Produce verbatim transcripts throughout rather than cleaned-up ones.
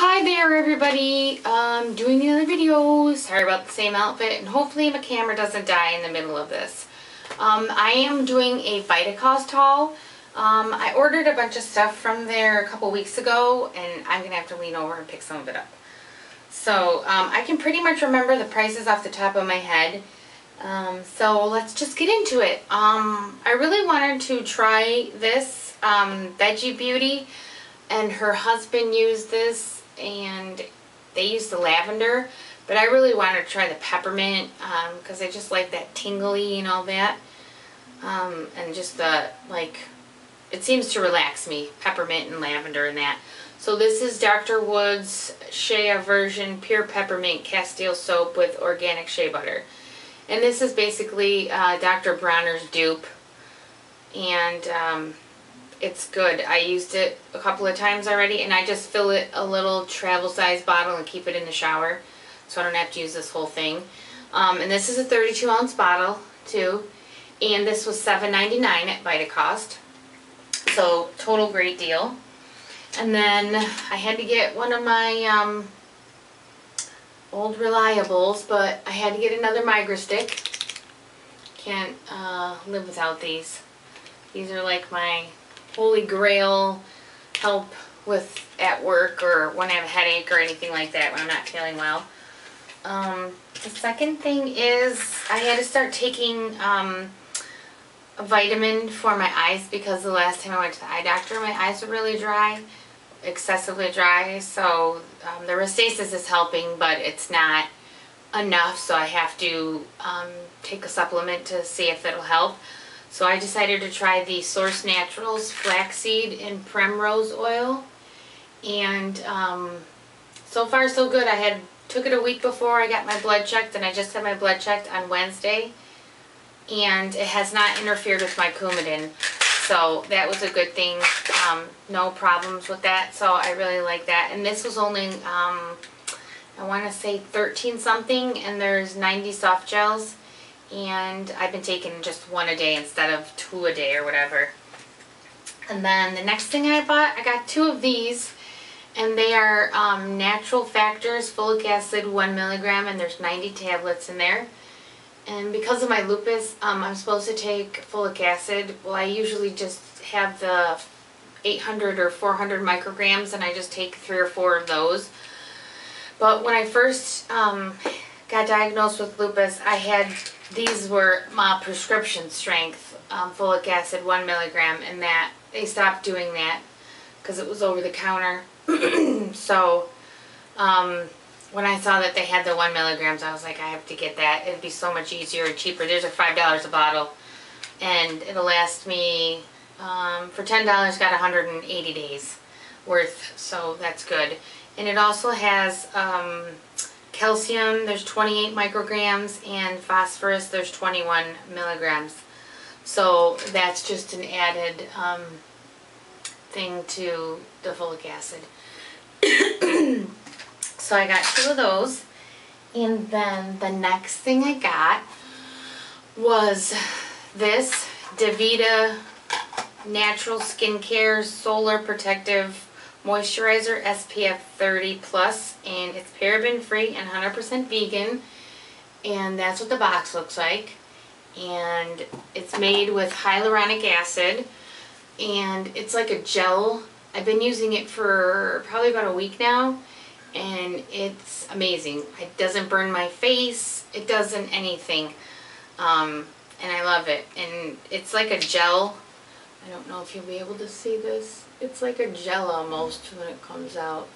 Hi there everybody, um, doing another video. Sorry about the same outfit, and hopefully my camera doesn't die in the middle of this. Um, I am doing a Vitacost haul. Um, I ordered a bunch of stuff from there a couple weeks ago, and I'm going to have to lean over and pick some of it up. So um, I can pretty much remember the prices off the top of my head. Um, so let's just get into it. Um, I really wanted to try this um, Veggie Beauty, and her husband used this. And they use the lavender, but I really wanted to try the peppermint because um, I just like that tingly and all that, um, and just the like it seems to relax me, peppermint and lavender and that. So this is Doctor Wood's Shea version pure peppermint castile soap with organic shea butter, and this is basically uh, Doctor Bronner's dupe, and um, it's good. I used it a couple of times already, and I just fill it a little travel size bottle and keep it in the shower so I don't have to use this whole thing. Um, and this is a thirty-two ounce bottle too, and this was seven ninety-nine at Vitacost, so total great deal. And then I had to get one of my um, old reliables, but I had to get another MigraStick. Can't uh, live without these. These are like my holy grail help with at work or when I have a headache or anything like that when I'm not feeling well. Um, the second thing is I had to start taking um, a vitamin for my eyes because the last time I went to the eye doctor my eyes were really dry, excessively dry, so um, the Restasis is helping but it's not enough, so I have to um, take a supplement to see if it'll help. So I decided to try the Source Naturals flaxseed and primrose oil, and um, so far so good. I had took it a week before I got my blood checked, and I just had my blood checked on Wednesday, and it has not interfered with my Coumadin, so that was a good thing. Um, no problems with that, so I really like that. And this was only um, I want to say thirteen something, and there's ninety soft gels. And I've been taking just one a day instead of two a day or whatever. And then the next thing I bought, I got two of these, and they are um, Natural Factors folic acid one milligram, and there's ninety tablets in there. And because of my lupus, um, I'm supposed to take folic acid. Well, I usually just have the eight hundred or four hundred micrograms, and I just take three or four of those. But when I first um, got diagnosed with lupus, I had these were my prescription strength um, folic acid one milligram, and that they stopped doing that because it was over the counter. So um, when I saw that they had the one milligrams, I was like, I have to get that. It'd be so much easier and cheaper. There's a five dollars a bottle, and it'll last me um, for ten dollars. Got one hundred eighty days worth, so that's good. And it also has Um, calcium, there's twenty-eight micrograms, and phosphorus, there's twenty-one milligrams. So that's just an added um, thing to the folic acid. So I got two of those. And then the next thing I got was this DeVita Natural Skincare Solar Protective Moisturizer S P F thirty plus, and it's paraben free and one hundred percent vegan, and that's what the box looks like. And it's made with hyaluronic acid, and it's like a gel. I've been using it for probably about a week now, and it's amazing. It doesn't burn my face, it doesn't anything, um, and I love it. And it's like a gel. I don't know if you'll be able to see this. It's like a gel almost when it comes out.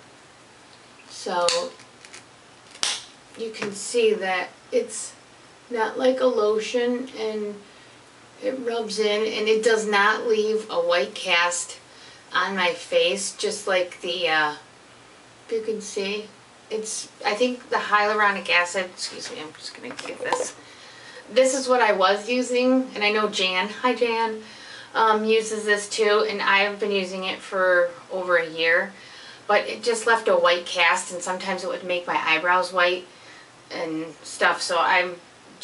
So you can see that it's not like a lotion, and it rubs in, and it does not leave a white cast on my face, just like the, uh, you can see. It's, I think the hyaluronic acid, excuse me, I'm just going to get this. This is what I was using, and I know Jan, hi Jan, Um, uses this too, and I've been using it for over a year, but it just left a white cast, and sometimes it would make my eyebrows white and stuff. So I'm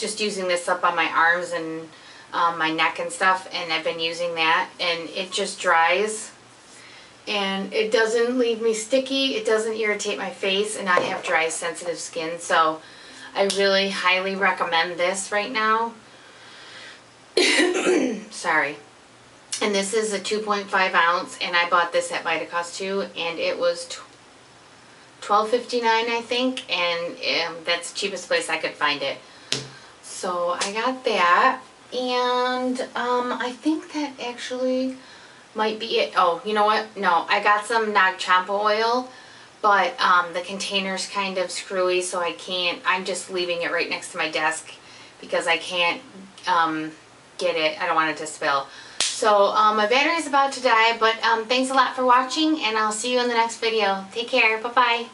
just using this up on my arms and um, my neck and stuff, and I've been using that, and it just dries and it doesn't leave me sticky, it doesn't irritate my face, and I have dry, sensitive skin, so I really highly recommend this right now. Sorry. And this is a two point five ounce, and I bought this at Vitacost too, and it was twelve fifty-nine, I think, and um, that's the cheapest place I could find it. So I got that, and um, I think that actually might be it. Oh, you know what? No, I got some Nag Champa oil, but um, the container's kind of screwy, so I can't. I'm just leaving it right next to my desk because I can't um, get it. I don't want it to spill. So um, my battery's about to die, but um, thanks a lot for watching, and I'll see you in the next video. Take care. Bye-bye.